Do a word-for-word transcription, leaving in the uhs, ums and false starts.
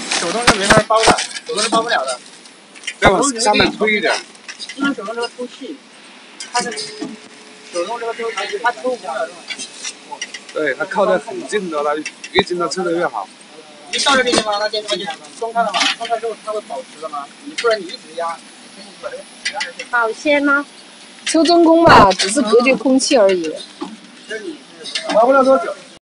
手动是没法包的，手动是包不了的。再往上面推一点。因为手动这个抽气，它是手动这个抽气，它抽不了。对，它靠得很近的，它越近的抽得越好。一到这个地方，它就它就松开了嘛，松开之后它会保持的嘛，你不然你一直压，你把这个压下去。保鲜吗？抽真空吧，只是隔绝空气而已。这你是玩不了多久。